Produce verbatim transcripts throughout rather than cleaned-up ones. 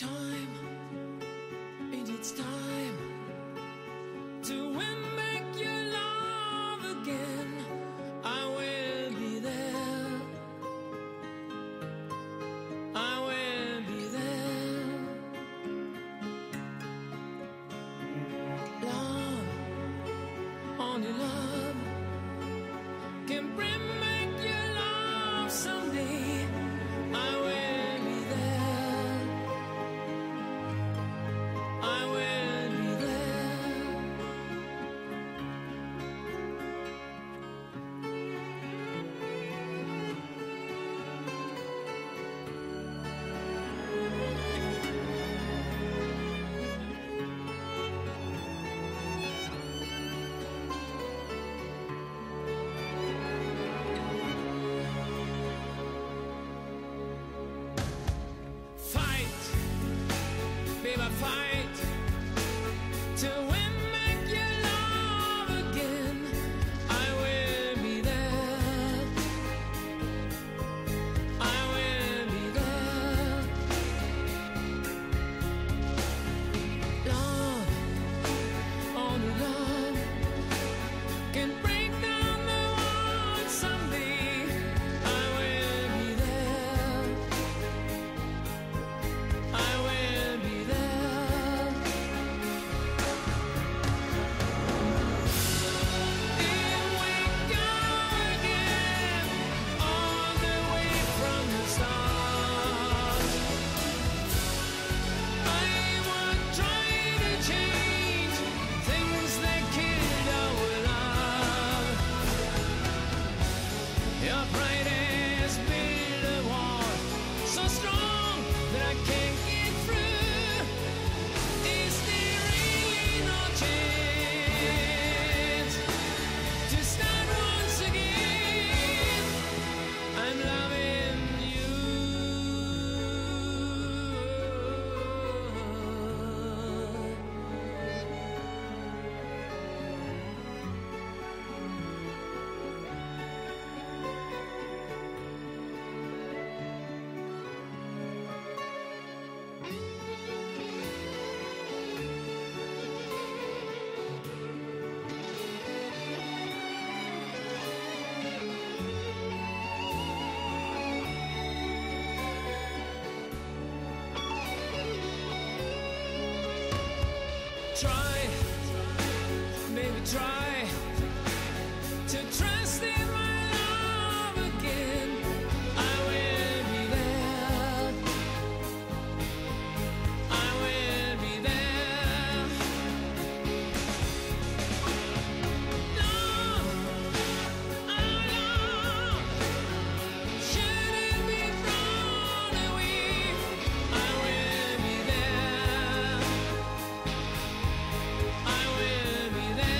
time, it is time to win back your love again. I will be there, I will be there. Love, only love can bring back your love someday. I will. Baby, fight to win back your love again. I will be there, I will be there. Love, only love can break down the walls someday. I will be there, I will. Your pride has built a wall so strong that I can't get through. Is there really no chance to start once again? I'm loving try, baby, try to trust in my love again. I will be there, I will be there. Love, oh love, shouldn't be thrown away. I will be there, I will be there.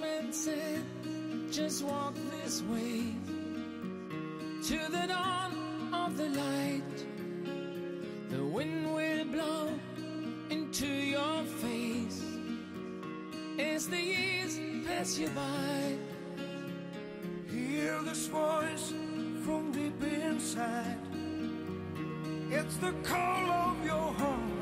man said, just walk this way to the dawn of the light. The wind will blow into your face as the years pass you by. Hear this voice from deep inside. It's the call of your heart.